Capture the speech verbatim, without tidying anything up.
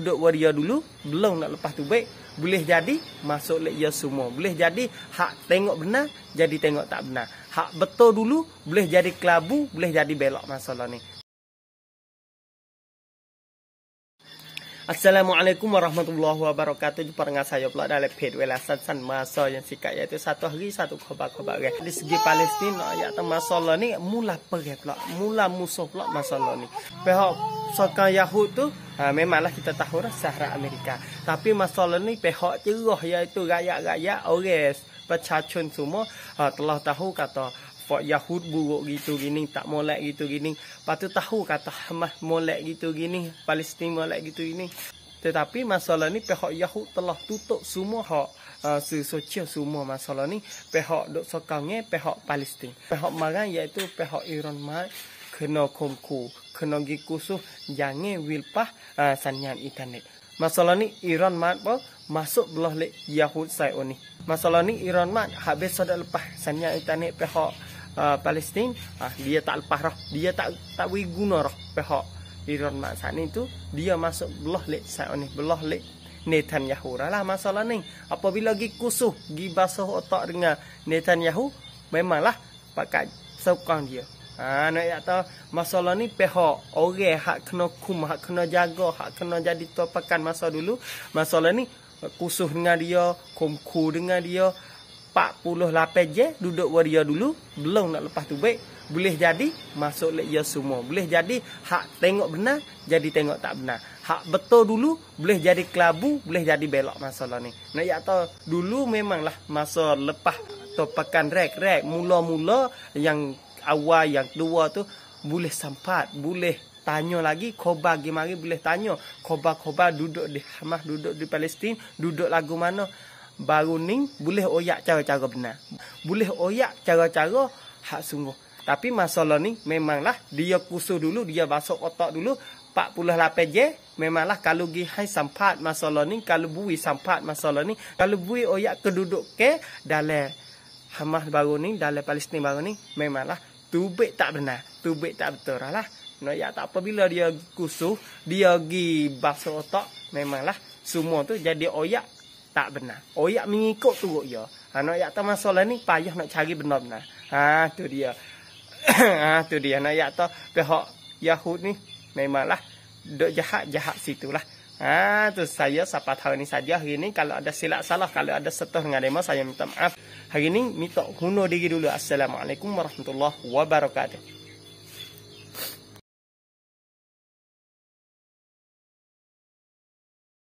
duduk waria dulu, belum nak lepas tu baik, boleh jadi masuk lek ia semua. Boleh jadi hak tengok benar, jadi tengok tak benar. Hak betul dulu, boleh jadi kelabu, boleh jadi belok masalah ni. Assalamualaikum warahmatullahi wabarakatuh. Jumpa dengan saya pula dalam page welasan masa yang sikat, iaitu satu hari satu khabar-khabar. Di segi Palestin, iaitu masalah ni mula perih pula, mula musuh pula masalah ni. Pihak sokan Yahud tu ha, memanglah kita tahu lah Sahara Amerika. Tapi masalah ni pihak ceroh, iaitu rakyat-rakyat orang pecacun semua ha, telah tahu kata Yahud buruk gitu gini, tak molek gitu gini. Lepas tu tahu kata Hamas molek gitu gini, Palestin molek gitu gini. Tetapi masalah ni pihak Yahud telah tutup semua hak uh, sosial semua masalah ni. Pihak dok sokangnya pihak Palestin. Pihak marang iaitu pihak Iran mai kena kumku, kena gi kusuh jangan wilpah uh, sanyan internet. Masalah ni Iran mat pun masuk belah lek Yahud Sayoni. Masalah ni Iran mat habis sudah lepas sanyan internet pihak Uh, Palestin, ah, dia tak lepas roh, dia tak tak boleh guna roh pihak Iran mak saat ni tu, dia masuk belah lek saat ni, belah lek Netanyahu lah masalah ni. Apabila gi kusuh, gi basuh otak dengan Netanyahu, memanglah pakai sokong dia. Ha, nak kata masalah ni pihak orang hak kena kum, hak kena jaga, hak kena jadi topakan masa dulu. Masalah ni kusuh dengan dia, kumku dengan dia. empat puluh lapan je duduk waria dulu, belum nak lepas tu baik, boleh jadi masuk lek ia semua. Boleh jadi hak tengok benar, jadi tengok tak benar. Hak betul dulu, boleh jadi kelabu, boleh jadi belok masalah ni. Nak kata dulu memanglah masa lepas topakan rek-rek mula-mula yang awal yang kedua tu boleh sempat, boleh tanya lagi, khobar gimari boleh tanya. Khobar-khobar duduk di Hamas, duduk di Palestin, duduk lagu mana. Baru ni boleh oyak cara-cara benar. Boleh oyak cara-cara hak sungguh. Tapi masalah ni memanglah dia kusuh dulu, dia basuh otak dulu. empat puluh lapan je memanglah kalau gi hai sampat masalah ni, kalau bui sampat masalah ni, kalau bui oyak keduduk ke dalam Hamas baru ni, dalam Palestin baru ni, memanglah tubik tak benar, tubik tak betul lah. Nak ya tak apabila dia kusuh, dia gi basuh otak, memanglah semua tu jadi oyak tak benar. Oyak mengikut turut ya. Ha, nak kata masalah ni payah nak cari benar-benar. Ha tu dia. Ha tu dia nak kata pihak Yahud ni memanglah dok jahat-jahat situlah. Ha tu saya siapa tahu ni saja hari ni kalau ada silap salah, kalau ada setengah dengan demo saya minta maaf. Hari ni minta huno diri dulu. Assalamualaikum warahmatullahi wabarakatuh.